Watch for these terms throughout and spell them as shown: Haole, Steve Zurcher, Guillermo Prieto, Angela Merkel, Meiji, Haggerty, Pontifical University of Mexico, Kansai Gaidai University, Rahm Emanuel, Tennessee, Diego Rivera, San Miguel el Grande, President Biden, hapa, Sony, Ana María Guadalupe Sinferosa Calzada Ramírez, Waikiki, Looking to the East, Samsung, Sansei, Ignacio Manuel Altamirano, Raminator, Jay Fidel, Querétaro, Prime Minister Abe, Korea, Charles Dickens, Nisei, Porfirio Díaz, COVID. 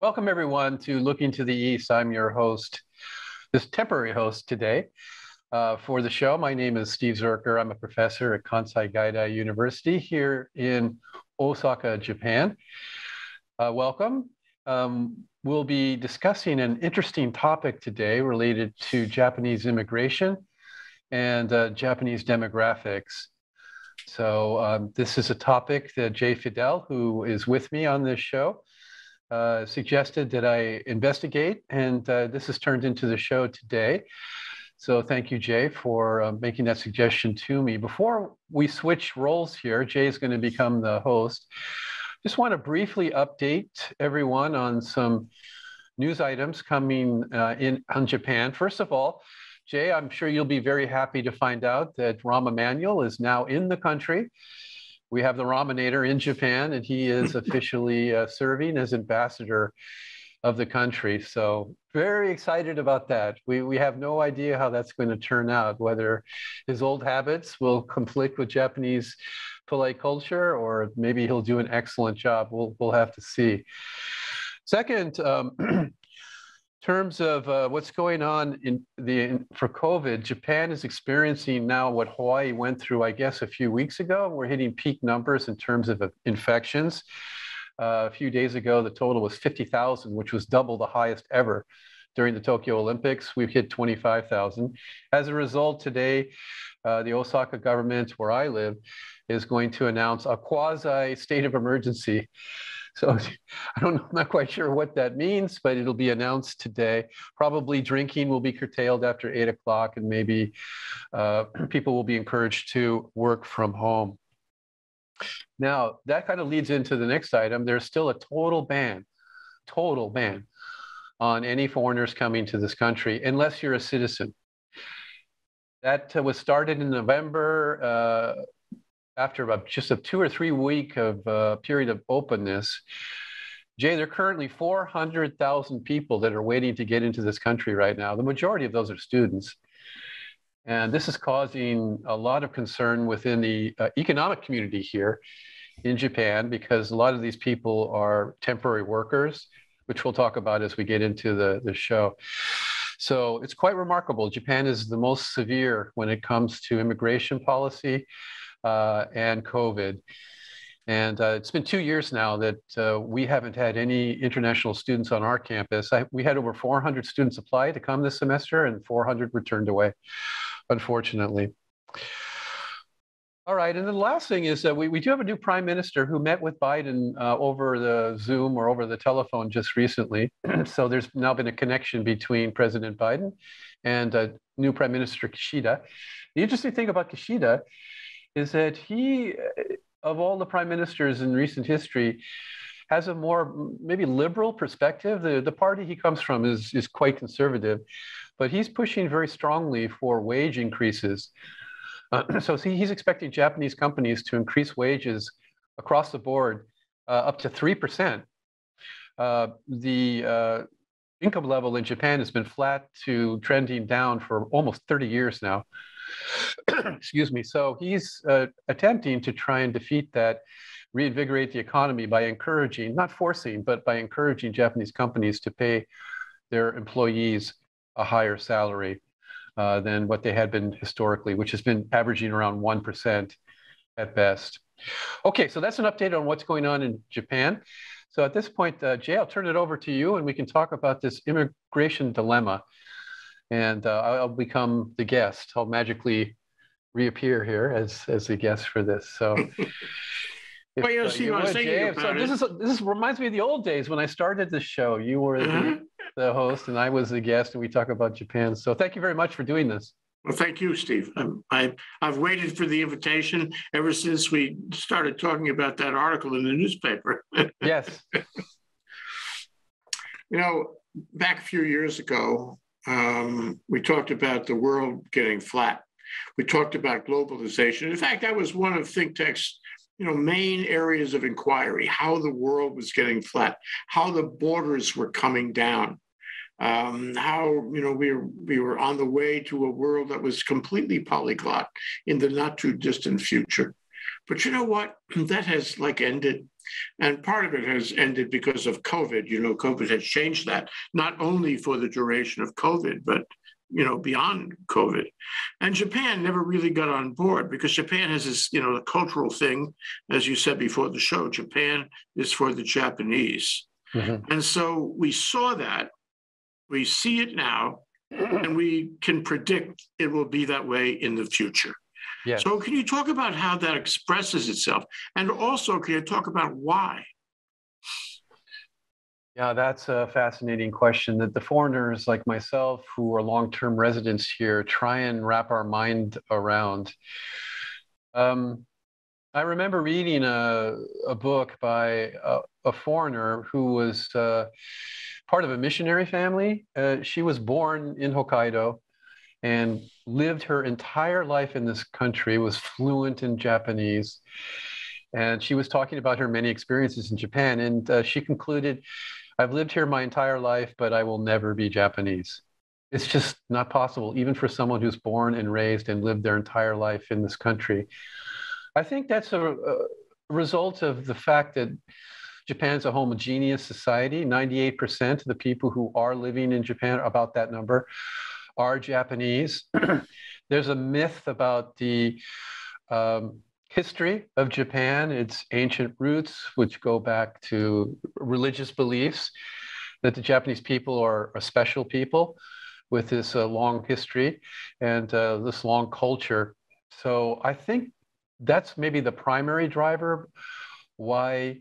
Welcome everyone to Looking to the East. I'm your host, this temporary host today for the show. My name is Steve Zurcher. I'm a professor at Kansai Gaidai University here in Osaka, Japan. Welcome. We'll be discussing an interesting topic today related to Japanese immigration and Japanese demographics. So this is a topic that Jay Fidel, who is with me on this show, suggested that I investigate, and this has turned into the show today. So thank you, Jay, for making that suggestion to me. Before we switch roles here, Jay is going to become the host. Just want to briefly update everyone on some news items coming on Japan. First of all, Jay, I'm sure you'll be very happy to find out that Rahm Emanuel is now in the country. We have the Raminator in Japan, and he is officially serving as ambassador of the country. So very excited about that. We have no idea how that's going to turn out, whether his old habits will conflict with Japanese polite culture, or maybe he'll do an excellent job. We'll have to see. Second, terms of what's going on for COVID, Japan is experiencing now what Hawaii went through, I guess, a few weeks ago. We're hitting peak numbers in terms of infections. A few days ago, the total was 50,000, which was double the highest ever. During the Tokyo Olympics, we've hit 25,000. As a result, today, the Osaka government, where I live, is going to announce a quasi-state of emergency. So I'm not quite sure what that means, but it'll be announced today. Probably drinking will be curtailed after 8 o'clock, and maybe people will be encouraged to work from home. Now, that kind of leads into the next item. There's still a total ban on any foreigners coming to this country, unless you're a citizen. That was started in November, after about just a 2 or 3 week of period of openness. Jay, there are currently 400,000 people that are waiting to get into this country right now. The majority of those are students. And this is causing a lot of concern within the economic community here in Japan, because a lot of these people are temporary workers, which we'll talk about as we get into the show. So it's quite remarkable. Japan is the most severe when it comes to immigration policy and COVID. And it's been 2 years now that we haven't had any international students on our campus. We had over 400 students apply to come this semester, and 400 were turned away, unfortunately. All right, and the last thing is that we do have a new prime minister who met with Biden over the Zoom or over the telephone just recently. So there's now been a connection between President Biden and new Prime Minister Kishida. The interesting thing about Kishida is that he, of all the prime ministers in recent history, has a more maybe liberal perspective. The party he comes from is quite conservative, but he's pushing very strongly for wage increases. So he's expecting Japanese companies to increase wages across the board up to 3%. The income level in Japan has been flat to trending down for almost 30 years now. Excuse me. So he's attempting to try and defeat that, reinvigorate the economy by encouraging, not forcing, but by encouraging Japanese companies to pay their employees a higher salary than what they had been historically, which has been averaging around 1% at best. Okay, so that's an update on what's going on in Japan. So at this point, Jay, I'll turn it over to you, and we can talk about this immigration dilemma. And I'll become the guest. I'll magically reappear here as the guest for this. So, this reminds me of the old days when I started the show. You were the host, and I was the guest, and we talk about Japan. So thank you very much for doing this. Well, thank you, Steve. I've waited for the invitation ever since we started talking about that article in the newspaper. Yes. You know, back a few years ago, we talked about the world getting flat. We talked about globalization. In fact, that was one of think tank's, main areas of inquiry: how the world was getting flat, how the borders were coming down, how we were on the way to a world that was completely polyglot in the not too distant future. But you know what? That has ended. And part of it has ended because of COVID. You know, COVID has changed that, not only for the duration of COVID, but, you know, beyond COVID. And Japan never really got on board because Japan has this, you know, the cultural thing, as you said before the show, Japan is for the Japanese. Mm-hmm. And so we saw that, we see it now, and we can predict it will be that way in the future. Yes. So can you talk about how that expresses itself? And also, can you talk about why? Yeah, that's a fascinating question that the foreigners like myself who are long-term residents here try and wrap our mind around. I remember reading a book by a foreigner who was part of a missionary family. She was born in Hokkaido and lived her entire life in this country, was fluent in Japanese. And she was talking about her many experiences in Japan. And she concluded, I've lived here my entire life, but I will never be Japanese. It's just not possible, even for someone who's born and raised and lived their entire life in this country. I think that's a result of the fact that Japan's a homogeneous society. 98% of the people who are living in Japan, about that number, are Japanese. There's a myth about the history of Japan, its ancient roots, which go back to religious beliefs, that the Japanese people are a special people with this long history and this long culture. So I think that's maybe the primary driver why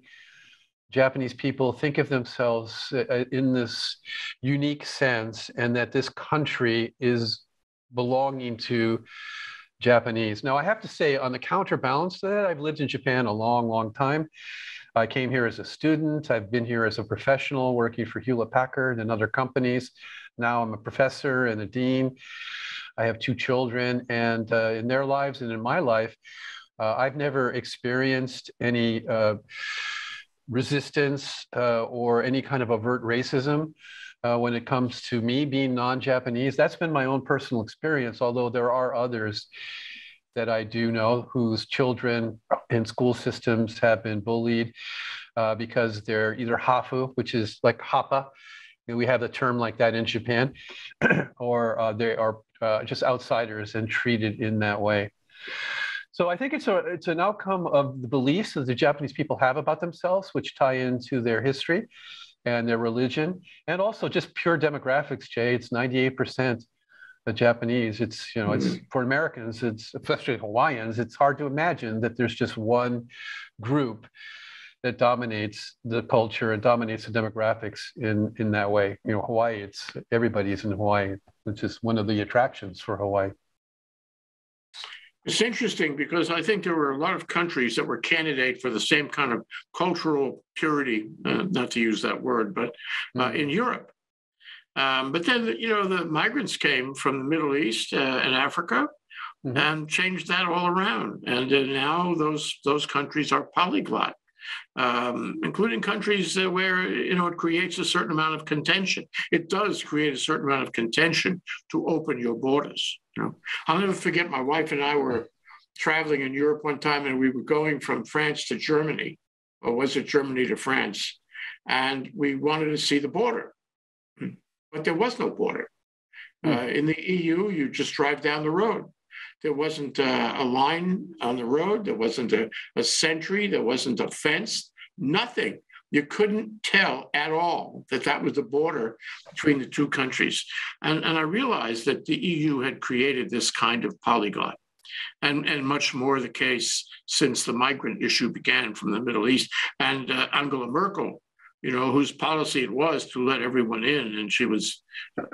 Japanese people think of themselves in this unique sense, and that this country is belonging to Japanese. Now, I have to say, on the counterbalance to that, I've lived in Japan a long, long time. I came here as a student. I've been here as a professional working for Hewlett Packard and other companies. Now I'm a professor and a dean. I have two children, and in their lives and in my life, I've never experienced any resistance or any kind of overt racism when it comes to me being non-Japanese. That's been my own personal experience, although there are others that I do know whose children in school systems have been bullied because they're either hafu, which is like hapa, we have a term like that in Japan, or they are just outsiders and treated in that way. So I think it's an outcome of the beliefs that the Japanese people have about themselves, which tie into their history and their religion, and also just pure demographics, Jay. It's 98% of Japanese. It's, you know, it's for Americans, it's especially Hawaiians, it's hard to imagine that there's just one group that dominates the culture and dominates the demographics in that way. You know, Hawaii, it's everybody's in Hawaii, which is one of the attractions for Hawaii. It's interesting because I think there were a lot of countries that were candidate for the same kind of cultural purity, not to use that word, but in Europe. But then, you know, the migrants came from the Middle East and Africa and changed that all around. And now those countries are polyglot, including countries where, you know, it creates a certain amount of contention. It does create a certain amount of contention to open your borders. You know, I'll never forget, my wife and I were traveling in Europe one time, and we were going from France to Germany, or was it Germany to France? And we wanted to see the border, but there was no border. In the EU, you just drive down the road. There wasn't a line on the road. There wasn't a sentry. There wasn't a fence, nothing. You couldn't tell at all that that was the border between the two countries. And I realized that the EU had created this kind of polyglot, and much more the case since the migrant issue began from the Middle East. And Angela Merkel, you know, whose policy it was to let everyone in, and she was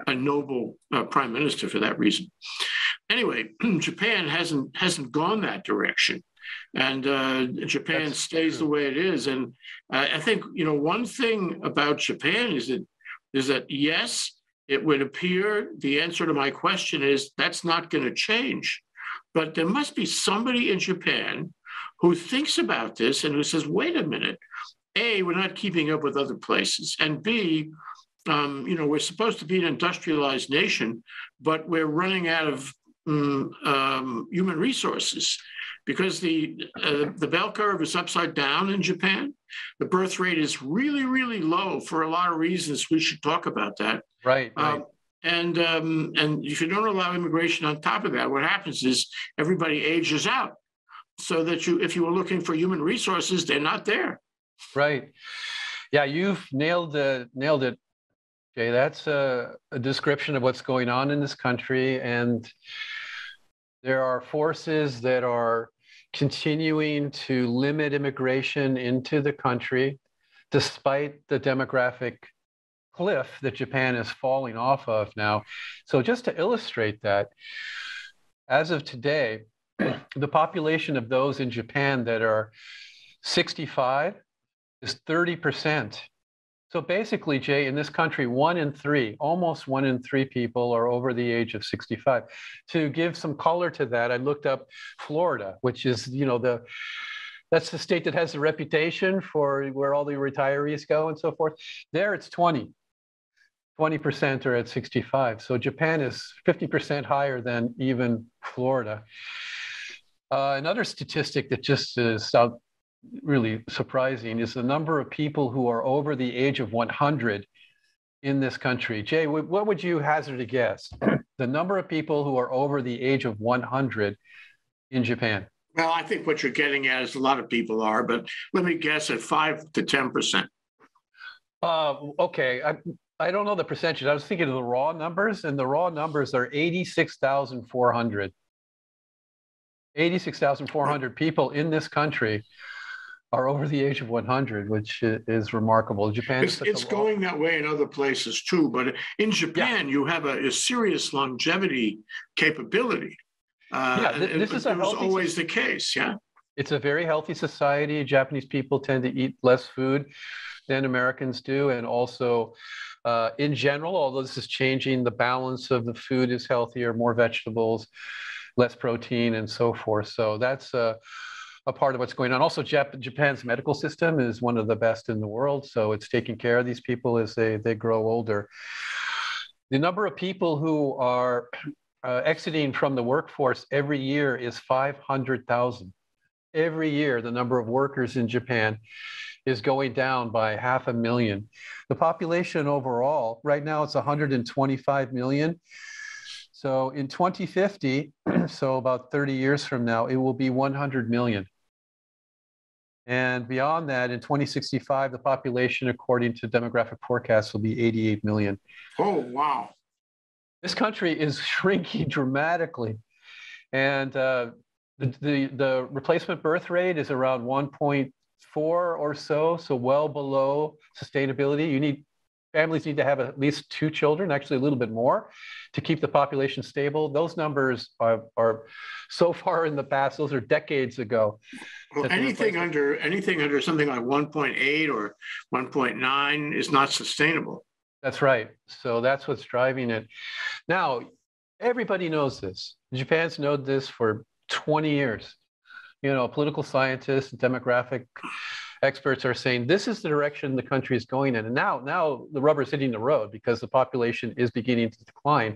a noble prime minister for that reason. Anyway, Japan hasn't gone that direction. And Japan That's stays true. The way it is. And I think, you know, one thing about Japan is that, yes, it would appear the answer to my question is that's not going to change. But there must be somebody in Japan who thinks about this and who says, wait a minute, A, we're not keeping up with other places. And B, you know, we're supposed to be an industrialized nation, but we're running out of human resources because the bell curve is upside down in Japan. The birth rate is really, really low for a lot of reasons. We should talk about that. Right. And if you don't allow immigration on top of that, what happens is everybody ages out, so that if you were looking for human resources, they're not there. Right. Yeah, you've nailed it, Jay. That's a description of what's going on in this country. And there are forces that are continuing to limit immigration into the country, despite the demographic cliff that Japan is falling off of now. So just to illustrate that, as of today, the population of those in Japan that are 65 is 30%. So basically, Jay, in this country, almost one in three people are over the age of 65. To give some color to that, I looked up Florida, which is, that's the state that has the reputation for where all the retirees go and so forth. There it's 20% are at 65. So Japan is 50% higher than even Florida. Another statistic that just is really surprising is the number of people who are over the age of 100 in this country. Jay, what would you hazard a guess? The number of people who are over the age of 100 in Japan? Well, I think what you're getting at is a lot of people are, but let me guess at 5 to 10%. Okay, I don't know the percentage. I was thinking of the raw numbers, and the raw numbers are 86,400. 86,400 people in this country are over the age of 100, which is remarkable. Japan is it's going that way in other places too, but in Japan, you have a serious longevity capability. This was always the case. Yeah, it's a very healthy society. Japanese people tend to eat less food than Americans do, and also, in general, although this is changing, the balance of the food is healthier, more vegetables, less protein, and so forth. So that's a part of what's going on. Also, Japan's medical system is one of the best in the world, so it's taking care of these people as they grow older. The number of people who are exiting from the workforce every year is 500,000. Every year, the number of workers in Japan is going down by 500,000. The population overall, right now, it's 125 million. So in 2050, so about 30 years from now, it will be 100 million. And beyond that, in 2065, the population, according to demographic forecasts, will be 88 million. Oh, wow. This country is shrinking dramatically, and the replacement birth rate is around 1.4 or so, so well below sustainability. Families need to have at least 2 children, actually a little bit more, to keep the population stable. Those numbers are so far in the past; those are decades ago. Well, anything under something like 1.8 or 1.9 is not sustainable. That's right. So that's what's driving it. Now, everybody knows this. Japan's known this for 20 years. Political scientists, demographic experts are saying this is the direction the country is going in. And now the rubber's hitting the road because the population is beginning to decline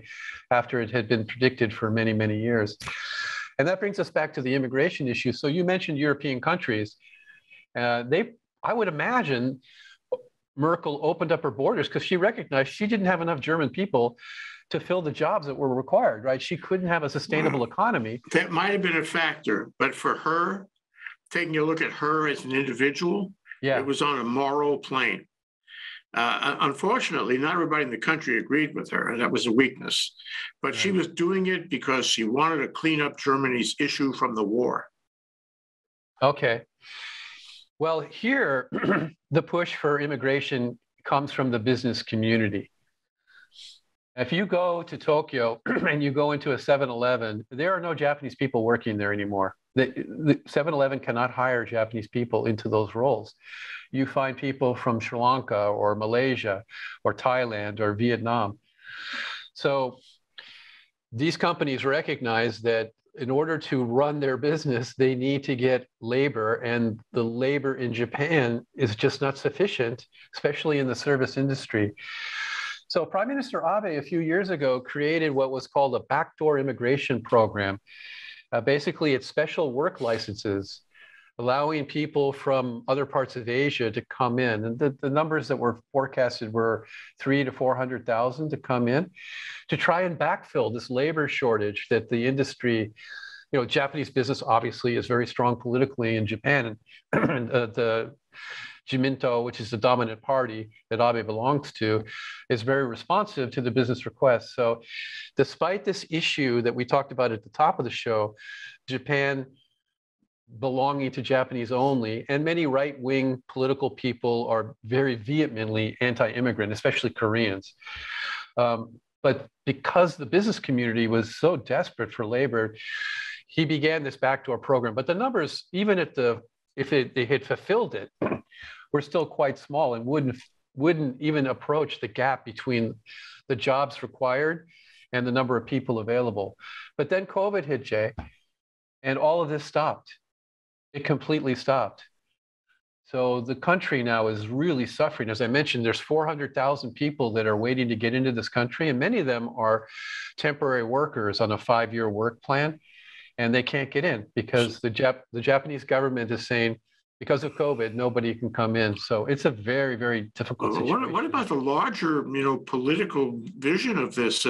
after it had been predicted for many, many years. And that brings us back to the immigration issue. So you mentioned European countries. I would imagine Merkel opened up her borders because she recognized she didn't have enough German people to fill the jobs that were required, right? She couldn't have a sustainable economy. That might have been a factor, but for her, taking a look at her as an individual, it was on a moral plane. Unfortunately, not everybody in the country agreed with her, and that was a weakness. But she was doing it because she wanted to clean up Germany's issue from the war. Okay. Well, here, the push for immigration comes from the business community. If you go to Tokyo and you go into a 7-Eleven, there are no Japanese people working there anymore. The 7-Eleven cannot hire Japanese people into those roles. You find people from Sri Lanka or Malaysia or Thailand or Vietnam. So these companies recognize that in order to run their business, they need to get labor, and the labor in Japan is just not sufficient, especially in the service industry. So Prime Minister Abe a few years ago created what was called a backdoor immigration program. Basically, it's special work licenses allowing people from other parts of Asia to come in. And the numbers that were forecasted were 300,000 to 400,000 to come in to try and backfill this labor shortage that the industry, you know, Japanese business obviously is very strong politically in Japan. And the Jiminto, which is the dominant party that Abe belongs to, is very responsive to the business requests. So despite this issue that we talked about at the top of the show, Japan belonging to Japanese only, and many right-wing political people are very vehemently anti-immigrant, especially Koreans. But because the business community was so desperate for labor, he began this backdoor program. But the numbers, even at the, if they had fulfilled it, were still quite small and wouldn't even approach the gap between the jobs required and the number of people available. But then COVID hit, Jay, and all of this stopped. It completely stopped. So the country now is really suffering. As I mentioned, there's 400,000 people that are waiting to get into this country, and many of them are temporary workers on a 5-year work plan, and they can't get in because the Japanese government is saying, because of COVID, nobody can come in. So it's a very, very difficult situation. What about the larger, you know, political vision of this?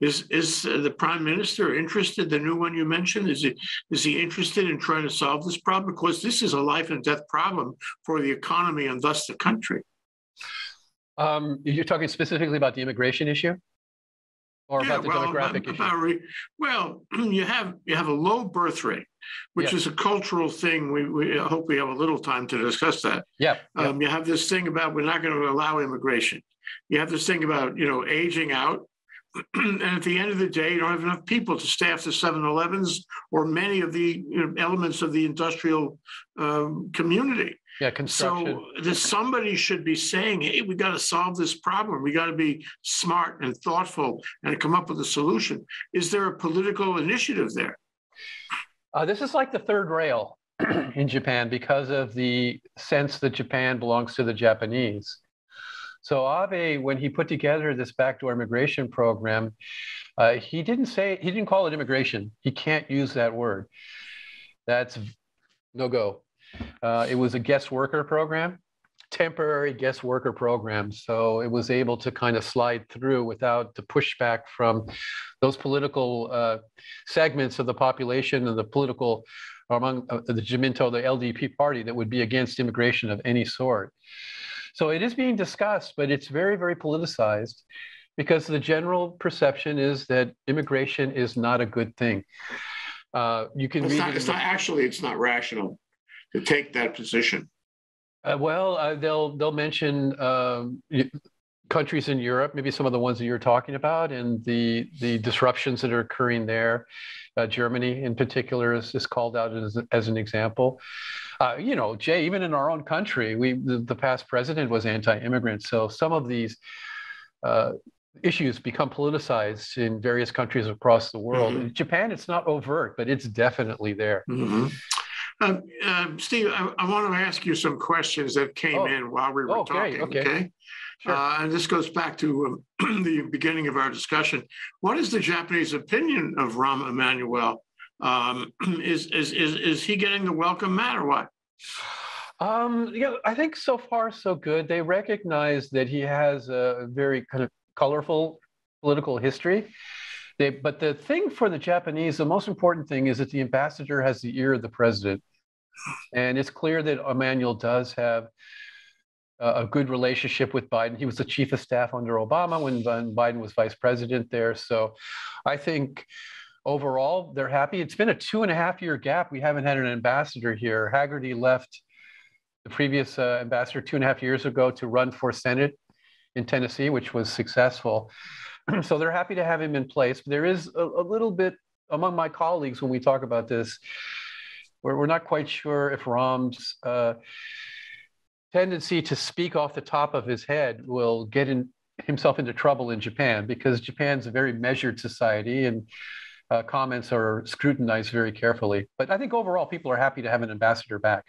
Is the Prime Minister interested, the new one you mentioned, is he interested in trying to solve this problem? Because this is a life and death problem for the economy and thus the country. You're talking specifically about the immigration issue? Or about the demographic issue? Well, you have a low birth rate, which is a cultural thing. We hope we have a little time to discuss that. You have this thing about we're not going to allow immigration. You have this thing about, you know, aging out. And at the end of the day, you don't have enough people to staff the 7-Elevens or many of the elements of the industrial community. Yeah, construction. So somebody should be saying, hey, we got to solve this problem. We got to be smart and thoughtful and come up with a solution. Is there a political initiative there? This is like the third rail in Japan because of the sense that Japan belongs to the Japanese. So Abe, when he put together this backdoor immigration program, he didn't call it immigration. He can't use that word. That's no go. It was a guest worker program, temporary guest worker program. So it was able to kind of slide through without the pushback from those political segments of the population and the political among the Jiminto, the LDP party that would be against immigration of any sort. So it is being discussed, but it's very, very politicized because the general perception is that immigration is not a good thing. It's not rational to take that position. They'll mention countries in Europe, maybe some of the ones that you're talking about, and the disruptions that are occurring there. Germany, in particular, is called out as an example. You know, Jay, even in our own country, the past president was anti-immigrant. So some of these issues become politicized in various countries across the world. Mm-hmm. In Japan, it's not overt, but it's definitely there. Mm-hmm. Steve, I want to ask you some questions that came in while we were talking, okay? Sure. And this goes back to the beginning of our discussion. What is the Japanese opinion of Rahm Emanuel? Is he getting the welcome mat or what? I think so far so good. They recognize that he has a very kind of colorful political history. But the thing for the Japanese, the most important thing is that the ambassador has the ear of the president. And it's clear that Emanuel does have a good relationship with Biden. He was the chief of staff under Obama when Biden was vice president there. So I think overall, they're happy. It's been a 2.5-year gap. We haven't had an ambassador here. Haggerty left the previous ambassador 2.5 years ago to run for Senate in Tennessee, which was successful. So they're happy to have him in place. There is a little bit among my colleagues when we talk about this, where we're not quite sure if Rahm's tendency to speak off the top of his head will get himself into trouble in Japan, because Japan's a very measured society and comments are scrutinized very carefully. But I think overall, people are happy to have an ambassador back.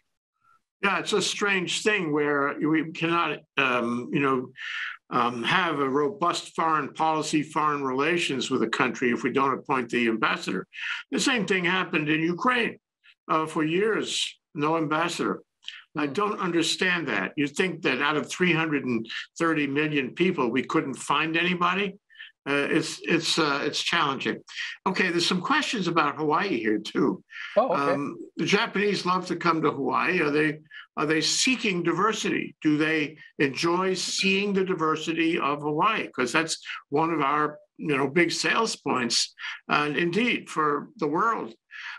Yeah, it's a strange thing where we cannot, have a robust foreign policy, foreign relations with a country if we don't appoint the ambassador. The same thing happened in Ukraine. For years, no ambassador. I don't understand that. You think that out of 330 million people, we couldn't find anybody? It's challenging. Okay, there's some questions about Hawaii here too. Oh, okay. The Japanese love to come to Hawaii. Are they seeking diversity? Do they enjoy seeing the diversity of Hawaii? Because that's one of our big sales points, and indeed for the world.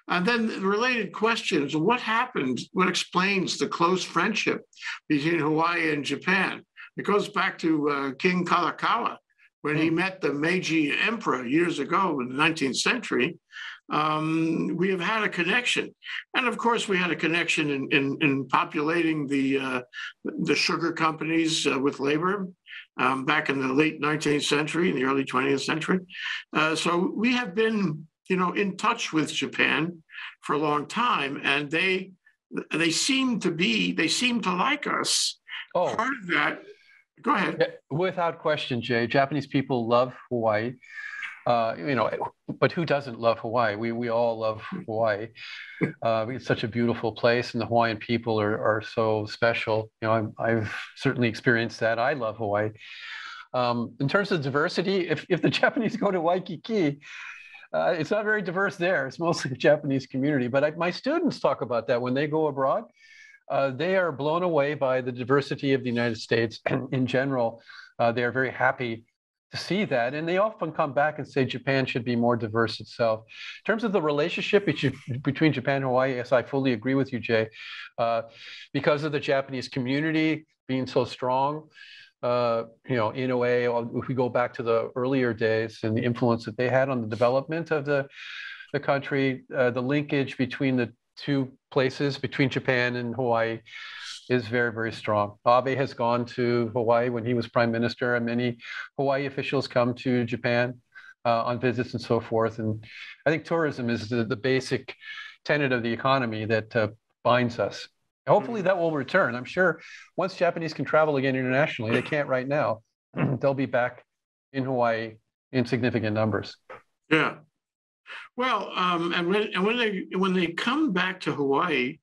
And then the related questions: what happened? What explains the close friendship between Hawaii and Japan? It goes back to King Kalakaua. When he met the Meiji emperor years ago in the 19th century, we have had a connection. And of course, we had a connection in populating the sugar companies with labor back in the late 19th century, in the early 20th century. So we have been, in touch with Japan for a long time, and they seem to like us. Oh. Part of that. Go ahead. Without question, Jay, Japanese people love Hawaii, but who doesn't love Hawaii? We all love Hawaii. It's such a beautiful place, and the Hawaiian people are so special. I've certainly experienced that. I love Hawaii. In terms of diversity, if the Japanese go to Waikiki, it's not very diverse there. It's mostly a Japanese community, but my students talk about that when they go abroad. They are blown away by the diversity of the United States in general. They are very happy to see that. And they often come back and say Japan should be more diverse itself. In terms of the relationship between Japan and Hawaii, yes, I fully agree with you, Jay. Because of the Japanese community being so strong, in a way, if we go back to the earlier days and the influence that they had on the development of the country, the linkage between the two places, between Japan and Hawaii, is very, very strong. Abe has gone to Hawaii when he was prime minister, and many Hawaii officials come to Japan on visits and so forth. And I think tourism is the basic tenet of the economy that binds us. Hopefully that will return. I'm sure once Japanese can travel again internationally, they can't right now, they'll be back in Hawaii in significant numbers. Yeah. Well, and when they come back to Hawaii,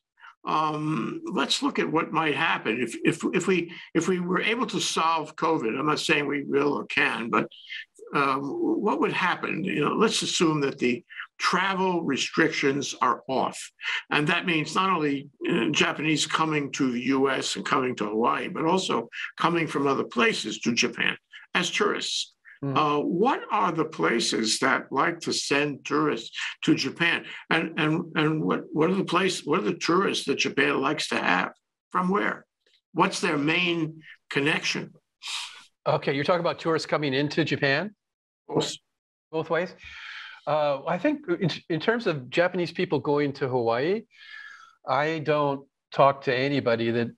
let's look at what might happen if we were able to solve COVID. I'm not saying we will or can, but what would happen? Let's assume that the travel restrictions are off, and that means not only Japanese coming to the U.S. and coming to Hawaii, but also coming from other places to Japan as tourists. What are the places that like to send tourists to Japan, and what are the places? What are the tourists that Japan likes to have? From where? What's their main connection? Okay, you're talking about tourists coming into Japan, both ways. I think in terms of Japanese people going to Hawaii, I don't talk to anybody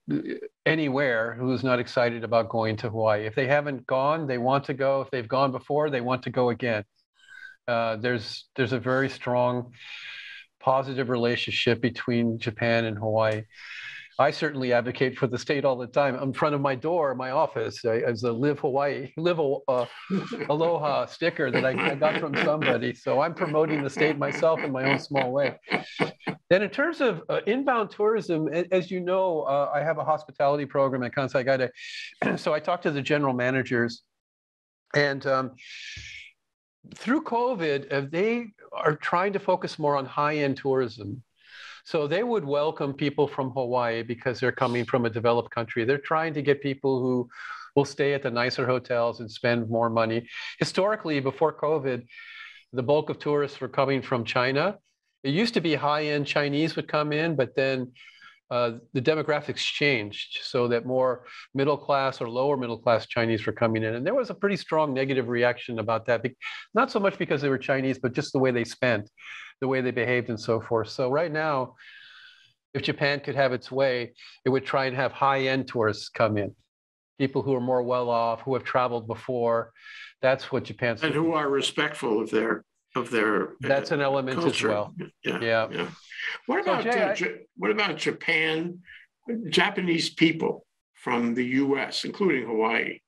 anywhere who's not excited about going to Hawaii. If they haven't gone, they want to go. If they've gone before, they want to go again. There's a very strong positive relationship between Japan and Hawaii. I certainly advocate for the state all the time. In front of my door, my office, as a Live Hawaii, Aloha sticker that I got from somebody. So I'm promoting the state myself in my own small way. Then in terms of inbound tourism, as you know, I have a hospitality program at Kansai Gaidai. So I talk to the general managers, and through COVID, they are trying to focus more on high-end tourism. So they would welcome people from Hawaii because they're coming from a developed country. They're trying to get people who will stay at the nicer hotels and spend more money. Historically, before COVID, the bulk of tourists were coming from China. It used to be high-end Chinese would come in, but then the demographics changed so that more middle-class or lower middle-class Chinese were coming in. And there was a pretty strong negative reaction about that, not so much because they were Chinese, but just the way they spent, the way they behaved and so forth. So right now, if Japan could have its way, it would try and have high-end tourists come in, people who are more well-off, who have traveled before. That's what Japan's... And who are respectful of their that's an element culture. As well. Yeah. What about Japan? Japanese people from the U.S., including Hawaii,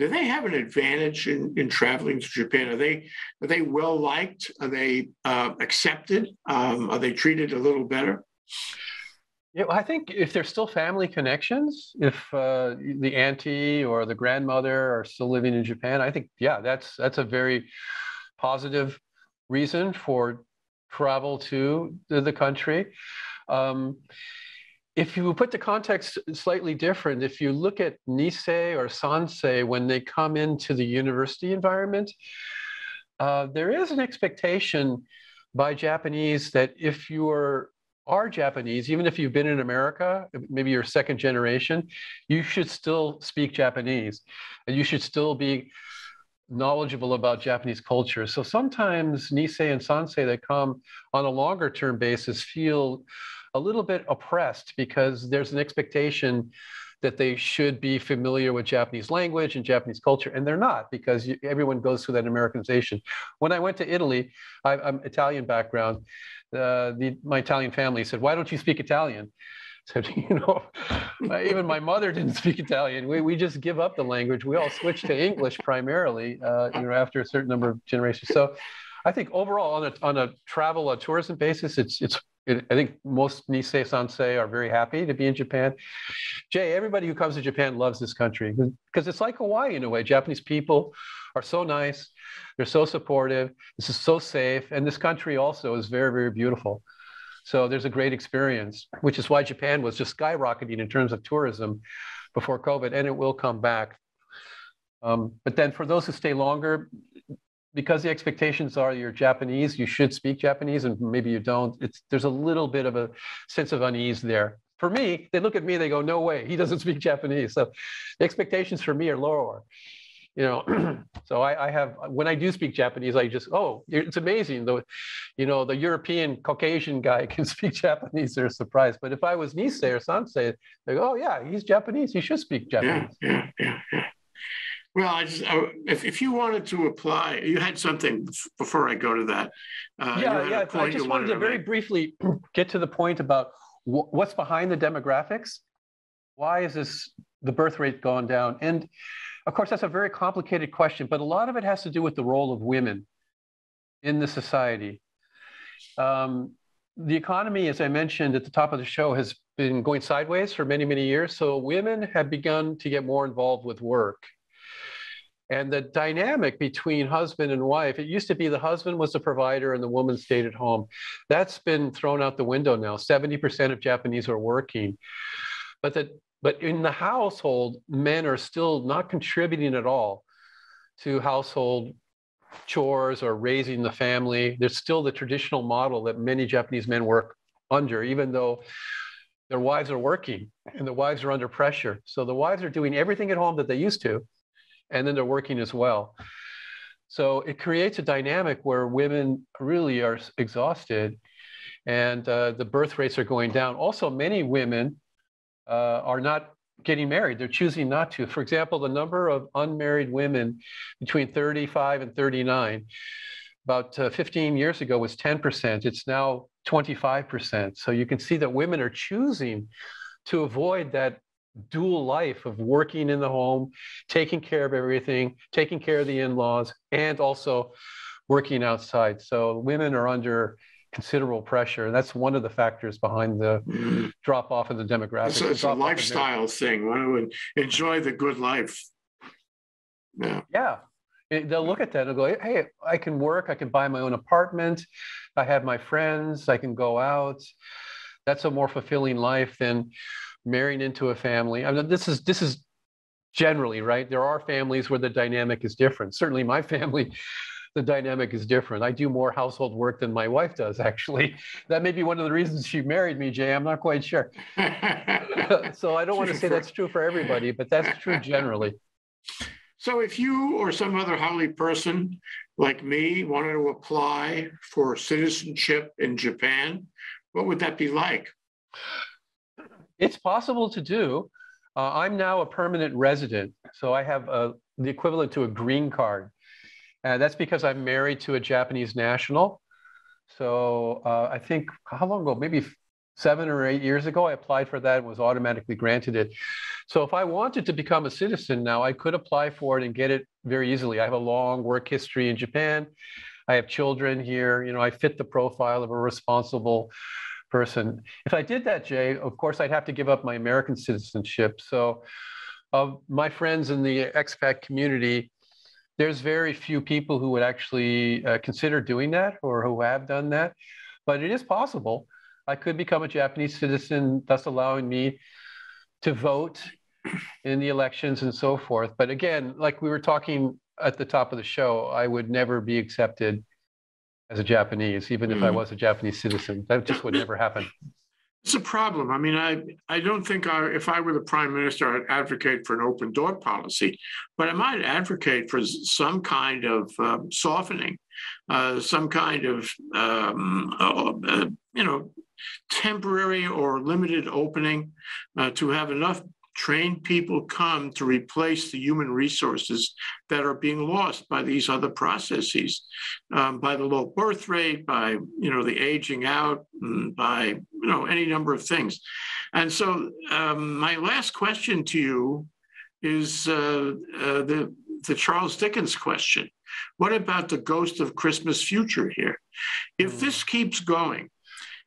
do they have an advantage in traveling to Japan? Are they well liked? Are they accepted? Are they treated a little better? Yeah, I think if there's still family connections, if the auntie or the grandmother are still living in Japan, I think, yeah, that's a very positive reason for travel to the country. If you put the context slightly different, if you look at Nisei or Sansei, when they come into the university environment, there is an expectation by Japanese that if you are Japanese, even if you've been in America, maybe you're second generation, you should still speak Japanese and you should still be knowledgeable about Japanese culture. So sometimes Nisei and Sansei that come on a longer term basis feel a little bit oppressed because there's an expectation that they should be familiar with Japanese language and Japanese culture, and they're not, because everyone goes through that Americanization. When I went to Italy, I'm Italian background, my Italian family said, "Why don't you speak Italian?" I said, "You know, even my mother didn't speak Italian. We just give up the language. We all switch to English primarily, after a certain number of generations." So I think overall, on a travel, a tourism basis, I think most Nisei Sansei are very happy to be in Japan. Jay, everybody who comes to Japan loves this country because it's like Hawaii in a way. Japanese people are so nice. They're so supportive. This is so safe. And this country also is very, very beautiful. So there's a great experience, which is why Japan was just skyrocketing in terms of tourism before COVID, and it will come back. But then for those who stay longer, because the expectations are you're Japanese, you should speak Japanese, and maybe you don't. There's a little bit of a sense of unease there. For me, they look at me, they go, "No way, he doesn't speak Japanese." So the expectations for me are lower, you know. So when I do speak Japanese, I just, oh, it's amazing. The European Caucasian guy can speak Japanese. They're surprised. But if I was Nisei or Sansei, they go, "Oh yeah, he's Japanese. He should speak Japanese." Yeah. Well, if you wanted to apply, you had something before I go to that. I just wanted to very briefly get to the point about what's behind the demographics. Why is the birth rate gone down? And of course, that's a very complicated question, but a lot of it has to do with the role of women in the society. The economy, as I mentioned at the top of the show, has been going sideways for many, many years. So women have begun to get more involved with work. And the dynamic between husband and wife, it used to be the husband was the provider and the woman stayed at home. That's been thrown out the window now. 70% of Japanese are working. But in the household, men are still not contributing at all to household chores or raising the family. There's still the traditional model that many Japanese men work under, even though their wives are working and the wives are under pressure. So the wives are doing everything at home that they used to, and then they're working as well. So it creates a dynamic where women really are exhausted, and the birth rates are going down. Also, many women are not getting married. They're choosing not to. For example, the number of unmarried women between 35 and 39, about 15 years ago was 10%. It's now 25%. So you can see that women are choosing to avoid that dual life of working in the home, taking care of everything, taking care of the in-laws, and also working outside. So women are under considerable pressure. That's one of the factors behind the drop-off in the demographics. So it's a lifestyle thing. Want to enjoy the good life. Yeah. Yeah. They'll look at that and go, "Hey, I can work. I can buy my own apartment. I have my friends. I can go out. That's a more fulfilling life than marrying into a family." I mean, this is generally right. There are families where the dynamic is different. Certainly, my family, the dynamic is different. I do more household work than my wife does. Actually, that may be one of the reasons she married me, Jay. I'm not quite sure. So I don't want to say that's true for everybody, but that's true generally. So if you or some other Haole person like me wanted to apply for citizenship in Japan, what would that be like? It's possible to do. I'm now a permanent resident, so I have the equivalent to a green card. That's because I'm married to a Japanese national. So I think, how long ago? Maybe 7 or 8 years ago, I applied for that and was automatically granted it. So if I wanted to become a citizen now, I could apply for it and get it very easily. I have a long work history in Japan. I have children here. You know, I fit the profile of a responsible person. If I did that, Jay, of course, I'd have to give up my American citizenship. So of my friends in the expat community, there's very few people who would actually consider doing that or who have done that, but it is possible. I could become a Japanese citizen, thus allowing me to vote in the elections and so forth. But again, like we were talking at the top of the show, I would never be accepted as a Japanese, even if I was a Japanese citizen. That just would never happen. It's a problem. I mean, I don't think if I were the prime minister, I'd advocate for an open door policy, but I might advocate for some kind of softening, some kind of, you know, temporary or limited opening to have enough trained people come to replace the human resources that are being lost by these other processes, by the low birth rate, by, you know, the aging out, and by, you know, any number of things. And so my last question to you is the Charles Dickens question. What about the ghost of Christmas future here? If this keeps going,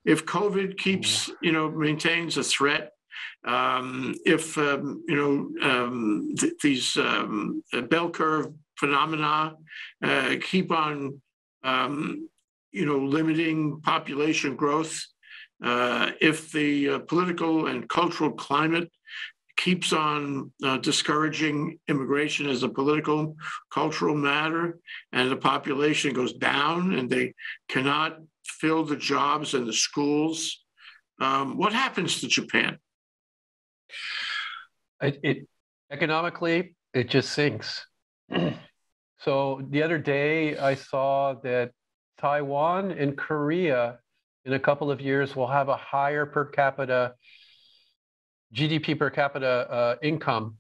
if COVID keeps, you know, maintains a threat, if, you know, these bell curve phenomena keep on, you know, limiting population growth, if the political and cultural climate keeps on discouraging immigration as a political, cultural matter, and the population goes down and they cannot fill the jobs and the schools, what happens to Japan? Economically, it just sinks. So the other day, I saw that Taiwan and Korea in a couple of years will have a higher per capita GDP per capita income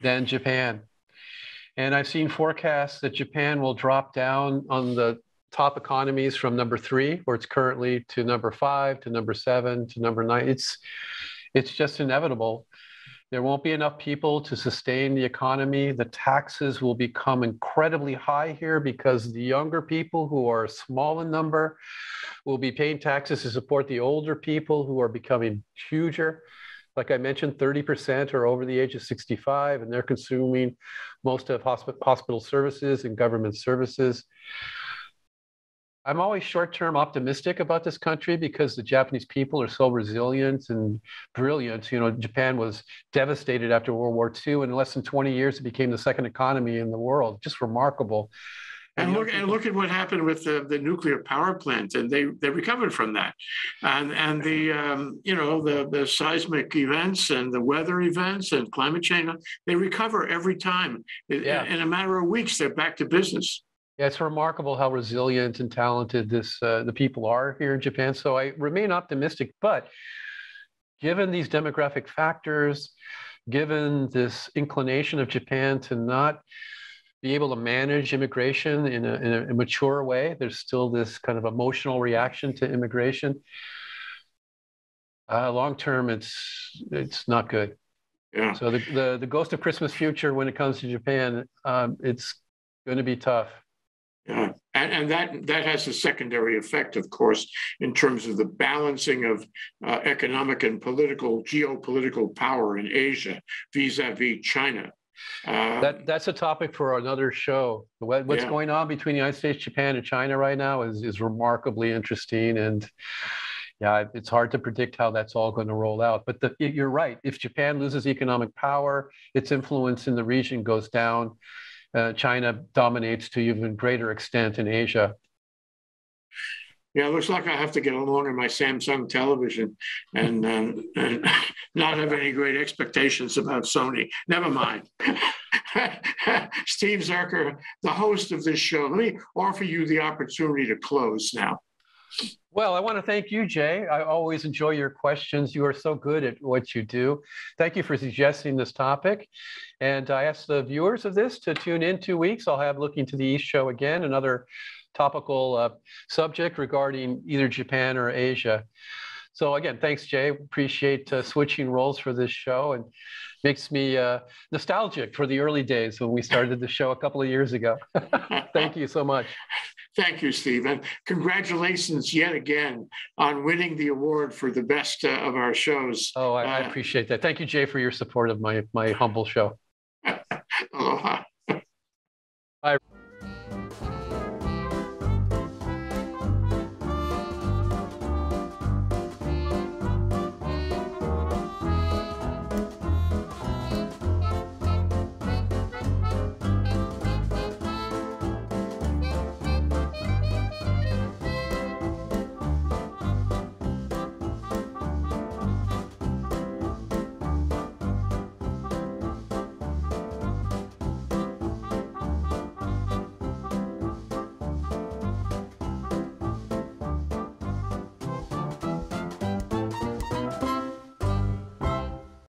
than Japan. And I've seen forecasts that Japan will drop down on the top economies from number 3, where it's currently, to number 5, to number 7, to number 9. It's just inevitable. There won't be enough people to sustain the economy. The taxes will become incredibly high here because the younger people who are small in number will be paying taxes to support the older people who are becoming huger. Like I mentioned, 30% are over the age of 65, and they're consuming most of hospital services and government services. I'm always short-term optimistic about this country because the Japanese people are so resilient and brilliant. You know, Japan was devastated after World War II. In less than 20 years, it became the second economy in the world. Just remarkable. And look at what happened with the nuclear power plant, and they recovered from that, and the you know, the seismic events and the weather events and climate change, they recover every time. Yeah. In a matter of weeks, they're back to business. Yeah, it's remarkable how resilient and talented the people are here in Japan. So I remain optimistic, but given these demographic factors, given this inclination of Japan to not be able to manage immigration in a mature way. There's still this kind of emotional reaction to immigration. Long term, it's not good. Yeah. So the ghost of Christmas future when it comes to Japan, it's going to be tough. Yeah. And that has a secondary effect, of course, in terms of the balancing of economic and political, geopolitical power in Asia vis-a-vis China. That's a topic for another show. What's going on between the United States, Japan, and China right now is remarkably interesting. And yeah, it's hard to predict how that's all going to roll out. But you're right. If Japan loses economic power, its influence in the region goes down. China dominates to even greater extent in Asia. Yeah, it looks like I have to get along in my Samsung television and not have any great expectations about Sony. Never mind. Steve Zurcher, the host of this show, let me offer you the opportunity to close now. Well, I want to thank you, Jay. I always enjoy your questions. You are so good at what you do. Thank you for suggesting this topic. And I ask the viewers of this to tune in 2 weeks. I'll have Looking to the East show again, another topical subject regarding either Japan or Asia. So again, thanks, Jay. Appreciate switching roles for this show, and makes me nostalgic for the early days when we started the show a couple of years ago. Thank you so much. Thank you, Steve. And congratulations yet again on winning the award for the best of our shows. Oh, I appreciate that. Thank you, Jay, for your support of my humble show. Aloha. Bye.